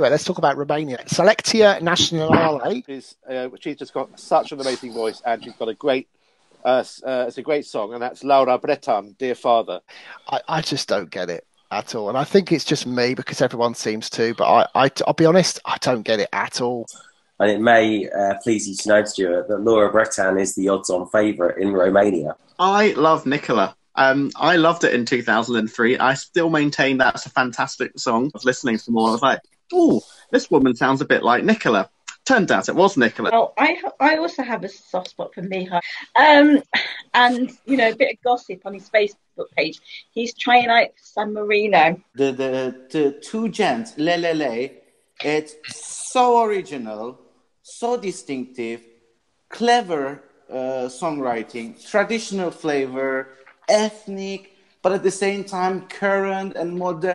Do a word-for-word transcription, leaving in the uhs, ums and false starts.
Anyway, let's talk about Romania. Selecția Națională. She's, uh, she's just got such an amazing voice, and she's got a great, uh, uh, it's a great song, and that's Laura Bretan, Dear Father. I, I just don't get it at all. And I think it's just me, because everyone seems to, but I, I, I'll be honest, I don't get it at all. And it may uh, please you to know, Stuart, that Laura Bretan is the odds-on favourite in Romania. I love Nicola. Um, I loved it in two thousand three. I still maintain that's a fantastic song. I was listening to more. I was like, oh, this woman sounds a bit like Nicola. Turned out it was Nicola. Oh, I I also have a soft spot for Mihai. Um, and, you know, a bit of gossip on his Facebook page. He's trying out San Marino. The, the, the two gents, Lelele, it's so original, so distinctive, clever uh, songwriting, traditional flavor, ethnic, but at the same time current and modern.